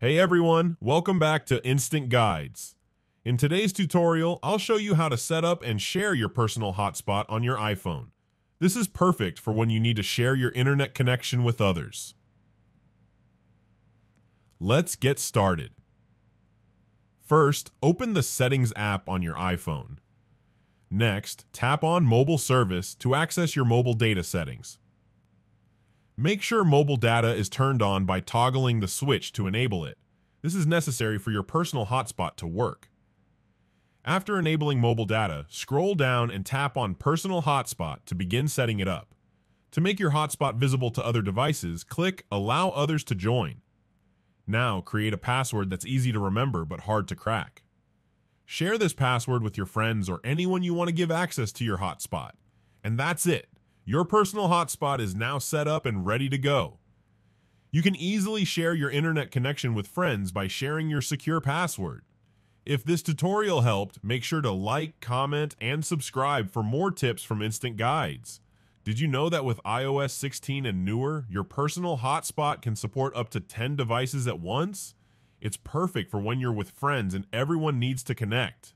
Hey everyone, welcome back to Instant Guides. In today's tutorial, I'll show you how to set up and share your personal hotspot on your iPhone. This is perfect for when you need to share your internet connection with others. Let's get started. First, open the Settings app on your iPhone. Next, tap on Mobile Service to access your mobile data settings. Make sure mobile data is turned on by toggling the switch to enable it. This is necessary for your personal hotspot to work. After enabling mobile data, scroll down and tap on Personal Hotspot to begin setting it up. To make your hotspot visible to other devices, click Allow Others to Join. Now, create a password that's easy to remember but hard to crack. Share this password with your friends or anyone you want to give access to your hotspot. And that's it. Your personal hotspot is now set up and ready to go. You can easily share your internet connection with friends by sharing your secure password. If this tutorial helped, make sure to like, comment, and subscribe for more tips from Instant Guides. Did you know that with iOS 16 and newer, your personal hotspot can support up to 10 devices at once? It's perfect for when you're with friends and everyone needs to connect.